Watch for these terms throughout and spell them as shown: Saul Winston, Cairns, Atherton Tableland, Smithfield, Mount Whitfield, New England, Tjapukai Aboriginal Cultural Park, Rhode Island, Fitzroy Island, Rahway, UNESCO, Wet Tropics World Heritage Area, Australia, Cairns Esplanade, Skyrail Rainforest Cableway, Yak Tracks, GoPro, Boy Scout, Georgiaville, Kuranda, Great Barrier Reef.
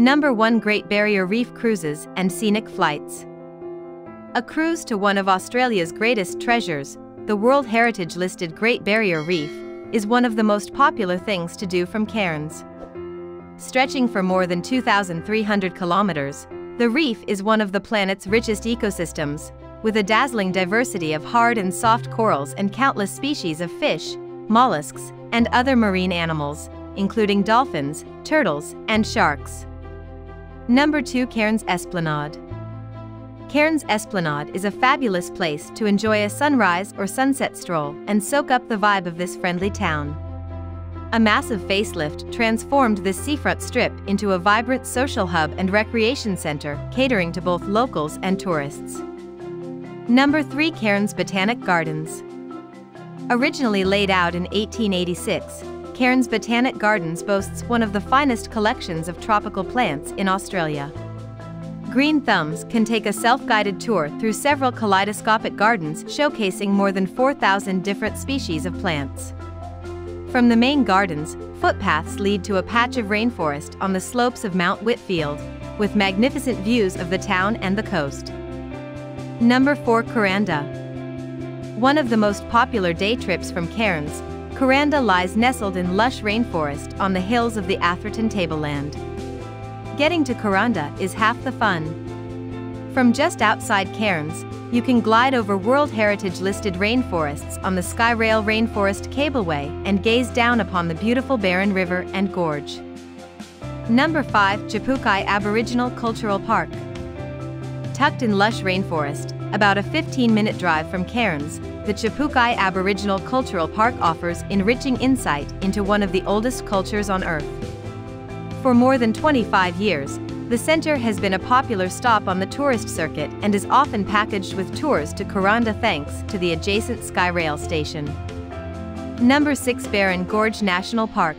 Number 1, Great Barrier Reef cruises and scenic flights. A cruise to one of Australia's greatest treasures, the World Heritage listed Great Barrier Reef, is one of the most popular things to do from Cairns. Stretching for more than 2,300 kilometers, the reef is one of the planet's richest ecosystems, with a dazzling diversity of hard and soft corals and countless species of fish, mollusks, and other marine animals, including dolphins, turtles, and sharks. Number 2, Cairns Esplanade. Cairns Esplanade is a fabulous place to enjoy a sunrise or sunset stroll and soak up the vibe of this friendly town. A massive facelift transformed this seafront strip into a vibrant social hub and recreation center, catering to both locals and tourists. Number 3, Cairns Botanic Gardens. Originally laid out in 1886, Cairns Botanic Gardens boasts one of the finest collections of tropical plants in Australia. Green Thumbs can take a self-guided tour through several kaleidoscopic gardens showcasing more than 4,000 different species of plants. From the main gardens, footpaths lead to a patch of rainforest on the slopes of Mount Whitfield, with magnificent views of the town and the coast. Number 4, Kuranda. One of the most popular day trips from Cairns, Kuranda lies nestled in lush rainforest on the hills of the Atherton Tableland. Getting to Kuranda is half the fun. From just outside Cairns, you can glide over World Heritage-listed rainforests on the Skyrail Rainforest Cableway and gaze down upon the beautiful barren river and gorge. Number 5, Tjapukai Aboriginal Cultural Park. Tucked in lush rainforest, about a 15-minute drive from Cairns, the Tjapukai Aboriginal Cultural Park offers enriching insight into one of the oldest cultures on Earth. For more than 25 years, the center has been a popular stop on the tourist circuit and is often packaged with tours to Kuranda thanks to the adjacent Skyrail station. Number 6, Barron Gorge National Park.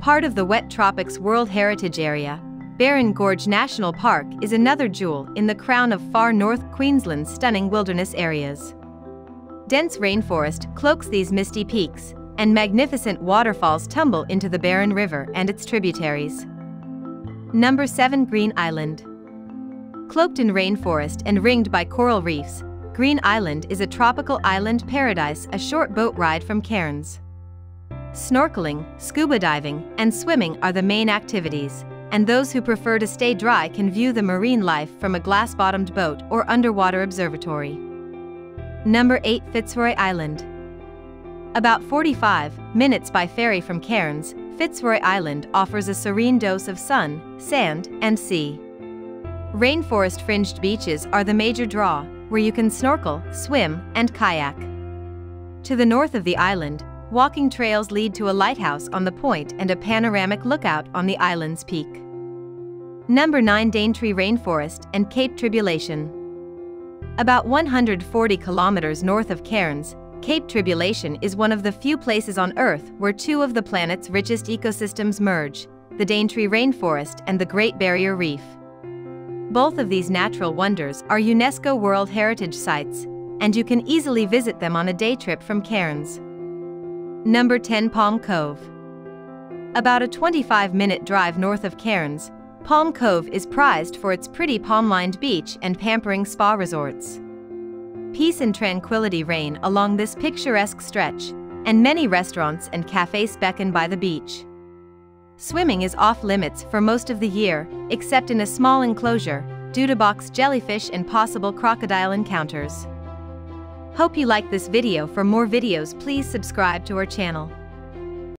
Part of the Wet Tropics World Heritage Area, Barron Gorge National Park is another jewel in the crown of far north Queensland's stunning wilderness areas. Dense rainforest cloaks these misty peaks, and magnificent waterfalls tumble into the Barron River and its tributaries. Number 7, Green Island. Cloaked in rainforest and ringed by coral reefs, Green Island is a tropical island paradise a short boat ride from Cairns. Snorkeling, scuba diving, and swimming are the main activities, and those who prefer to stay dry can view the marine life from a glass-bottomed boat or underwater observatory. Number 8, Fitzroy Island. About 45 minutes by ferry from Cairns, Fitzroy Island offers a serene dose of sun, sand, and sea. Rainforest-fringed beaches are the major draw, where you can snorkel, swim, and kayak. To the north of the island, walking trails lead to a lighthouse on the point and a panoramic lookout on the island's peak. Number 9, Daintree Rainforest and Cape Tribulation. About 140 kilometers north of Cairns, Cape Tribulation is one of the few places on Earth where two of the planet's richest ecosystems merge, the Daintree Rainforest and the Great Barrier Reef. Both of these natural wonders are UNESCO World Heritage Sites, and you can easily visit them on a day trip from Cairns. Number 10, Palm Cove. About a 25-minute drive north of Cairns, Palm Cove is prized for its pretty palm-lined beach and pampering spa resorts. Peace and tranquility reign along this picturesque stretch, and many restaurants and cafes beckon by the beach. Swimming is off-limits for most of the year, except in a small enclosure, due to box jellyfish and possible crocodile encounters. Hope you like this video. For more videos, please subscribe to our channel.